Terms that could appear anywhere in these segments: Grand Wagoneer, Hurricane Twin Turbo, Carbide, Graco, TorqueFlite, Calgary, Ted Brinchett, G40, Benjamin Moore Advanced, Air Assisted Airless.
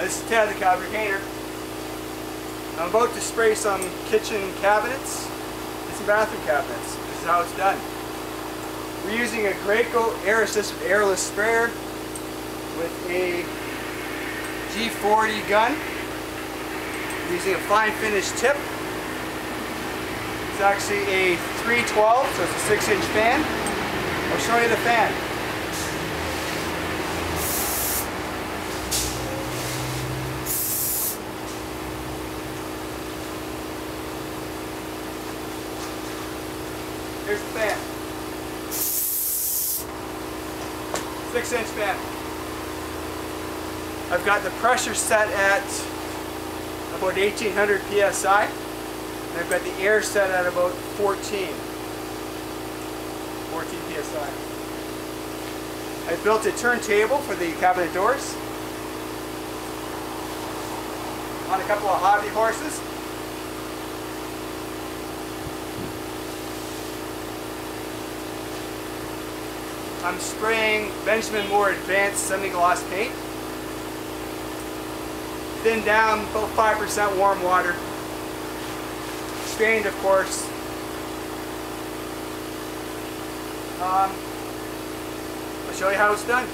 This is Ted, the Calgary painter. I'm about to spray some kitchen cabinets and some bathroom cabinets. This is how it's done. We're using a Graco air-assisted airless sprayer with a G40 gun. We're using a fine finish tip. It's actually a 312, so it's a 6-inch fan. I'll show you the fan. Here's the fan. 6-inch fan. I've got the pressure set at about 1800 psi, and I've got the air set at about 14 psi. I've built a turntable for the cabinet doors on a couple of hobby horses. I'm spraying Benjamin Moore Advanced semi-gloss paint. Thinned down, about 5% warm water. Strained, of course. I'll show you how it's done.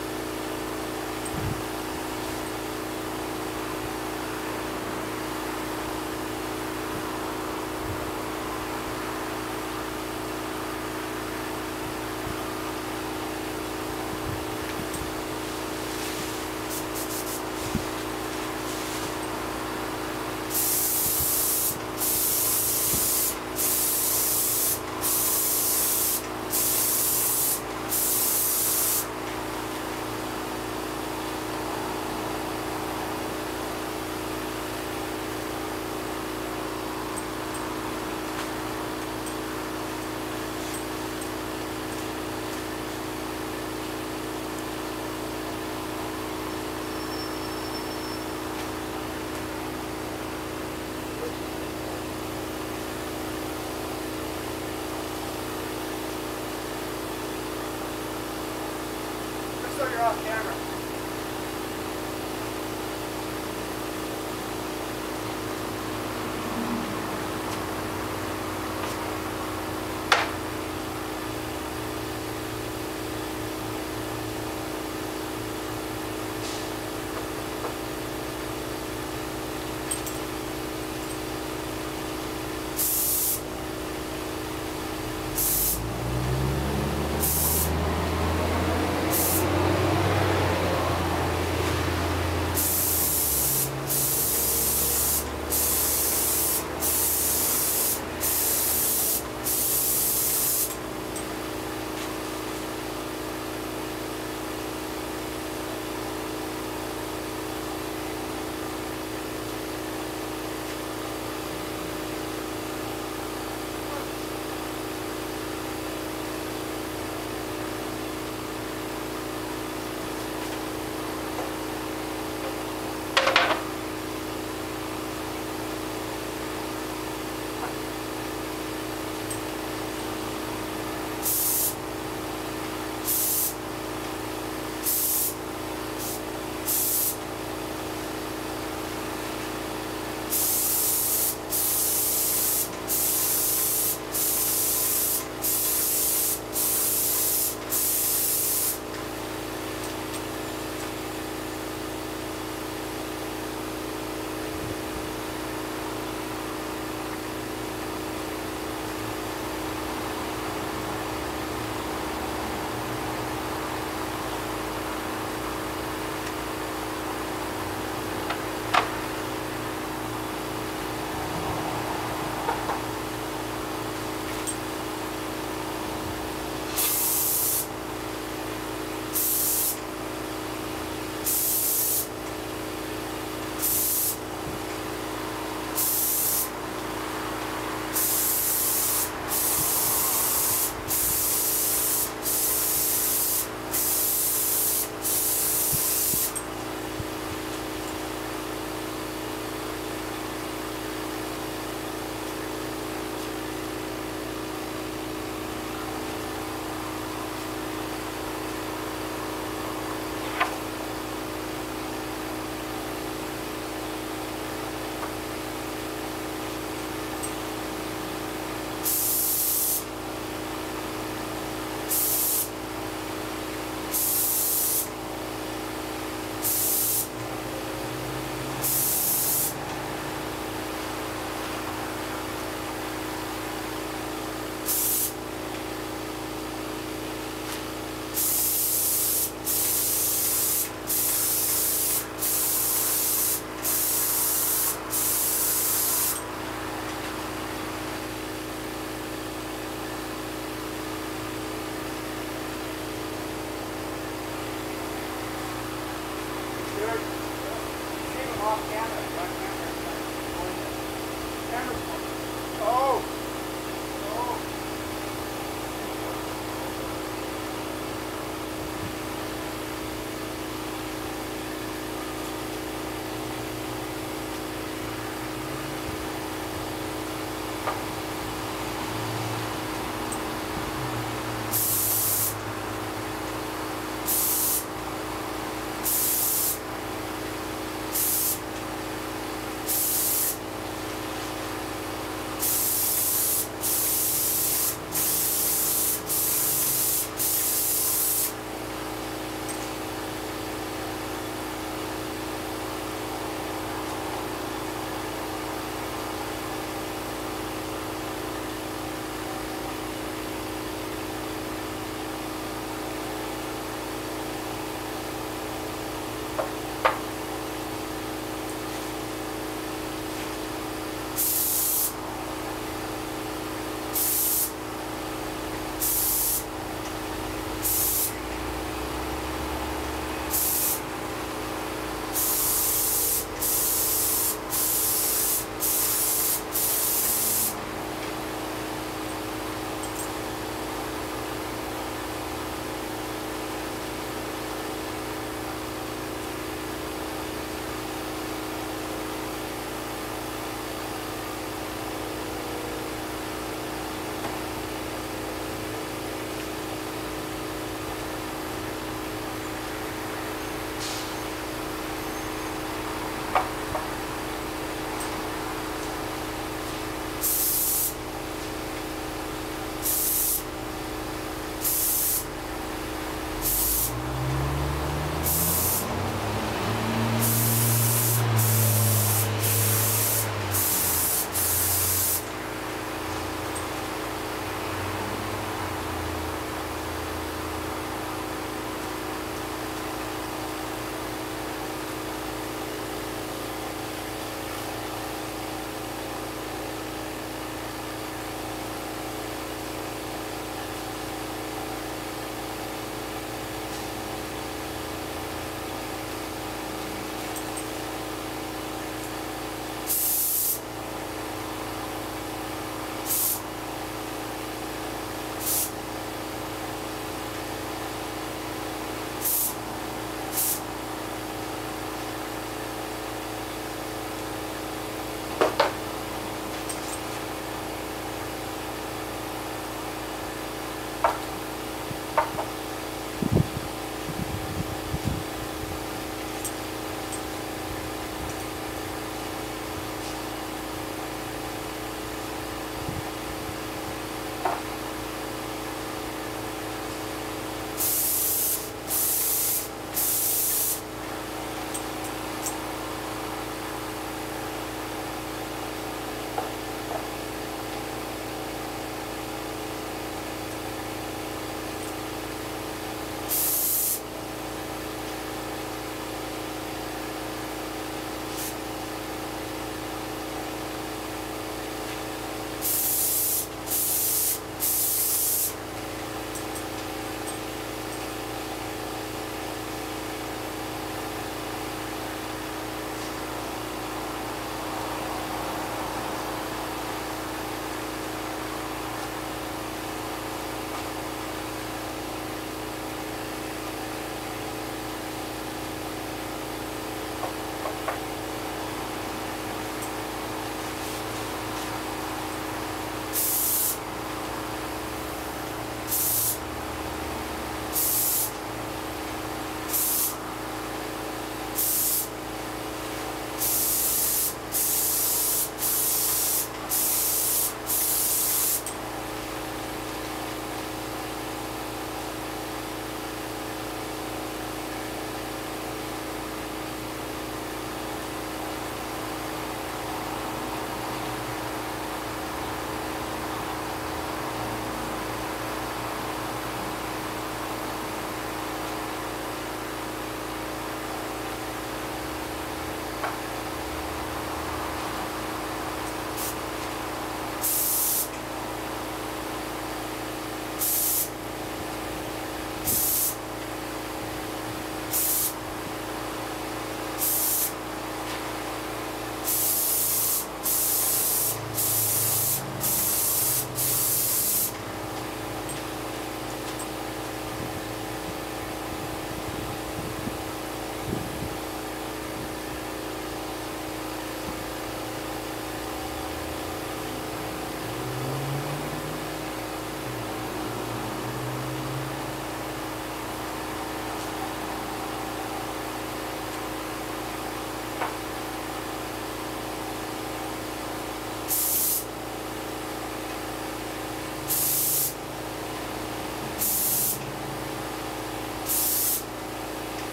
So you're off camera.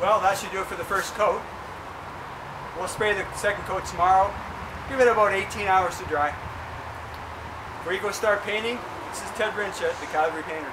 Well, that should do it for the first coat. We'll spray the second coat tomorrow. Give it about 18 hours to dry. Before you go start painting, this is Ted Brinchett, the Calgary painter.